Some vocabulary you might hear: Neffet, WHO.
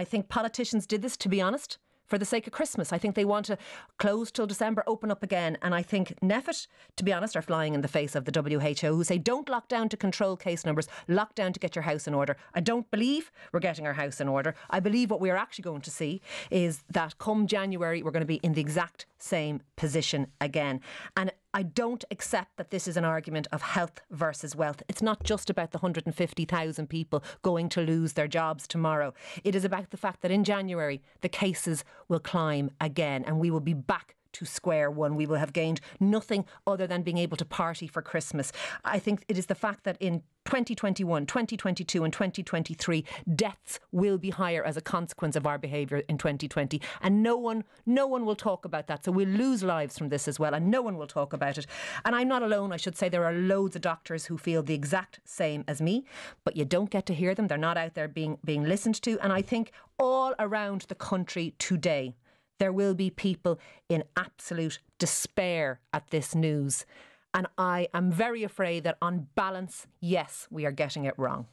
I think politicians did this, to be honest, for the sake of Christmas. I think they want to close till December, open up again. And I think Neffet, to be honest, are flying in the face of the WHO, who say don't lock down to control case numbers, lock down to get your house in order. I don't believe we're getting our house in order. I believe what we are actually going to see is that come January, we're going to be in the exact same position again. And I don't accept that this is an argument of health versus wealth. It's not just about the 150,000 people going to lose their jobs tomorrow. It is about the fact that in January, the cases will climb again and we will be back to square one. We will have gained nothing other than being able to party for Christmas. I think it is the fact that in 2021, 2022 and 2023, deaths will be higher as a consequence of our behaviour in 2020. And no one will talk about that. So we'll lose lives from this as well. And no one will talk about it. And I'm not alone. I should say there are loads of doctors who feel the exact same as me, but you don't get to hear them. They're not out there being listened to. And I think all around the country today, there will be people in absolute despair at this news. And I am very afraid that on balance, yes, we are getting it wrong.